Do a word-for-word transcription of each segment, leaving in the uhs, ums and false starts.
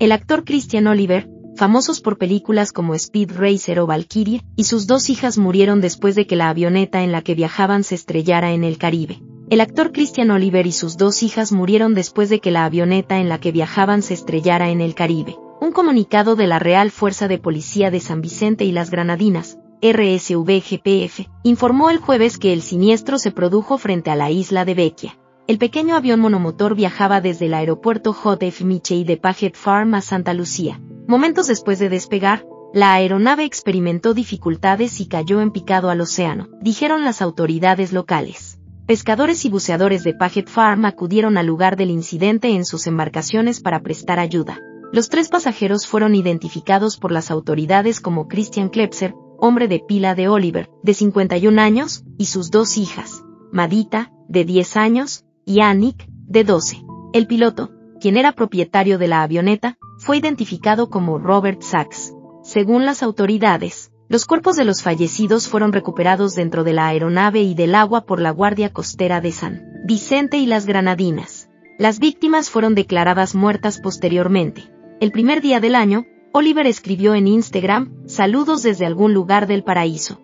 El actor Christian Oliver, famosos por películas como Speed Racer o Valkyrie, y sus dos hijas murieron después de que la avioneta en la que viajaban se estrellara en el Caribe. El actor Christian Oliver y sus dos hijas murieron después de que la avioneta en la que viajaban se estrellara en el Caribe. Un comunicado de la Real Fuerza de Policía de San Vicente y las Granadinas, R S V G P F, informó el jueves que el siniestro se produjo frente a la isla de Bequia. El pequeño avión monomotor viajaba desde el aeropuerto J F Mitchell de Paget Farm a Santa Lucía. Momentos después de despegar, la aeronave experimentó dificultades y cayó en picado al océano, dijeron las autoridades locales. Pescadores y buceadores de Paget Farm acudieron al lugar del incidente en sus embarcaciones para prestar ayuda. Los tres pasajeros fueron identificados por las autoridades como Christian Klepser, hombre de pila de Oliver, de cincuenta y un años, y sus dos hijas, Madita, de diez años, y Annik, de doce. El piloto, quien era propietario de la avioneta, fue identificado como Robert Sachs. Según las autoridades, los cuerpos de los fallecidos fueron recuperados dentro de la aeronave y del agua por la Guardia Costera de San Vicente y las Granadinas. Las víctimas fueron declaradas muertas posteriormente. El primer día del año, Oliver escribió en Instagram, "Saludos desde algún lugar del paraíso.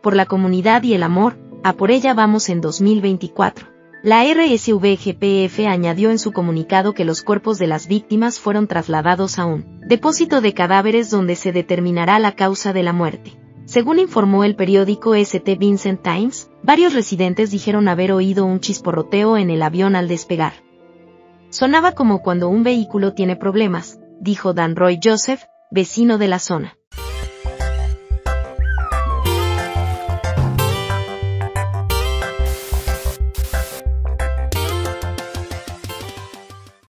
Por la comunidad y el amor, a por ella vamos en dos mil veinticuatro. La R S V G P F añadió en su comunicado que los cuerpos de las víctimas fueron trasladados a un depósito de cadáveres donde se determinará la causa de la muerte. Según informó el periódico Saint Vincent Times, varios residentes dijeron haber oído un chisporroteo en el avión al despegar. "Sonaba como cuando un vehículo tiene problemas", dijo Danroy Joseph, vecino de la zona.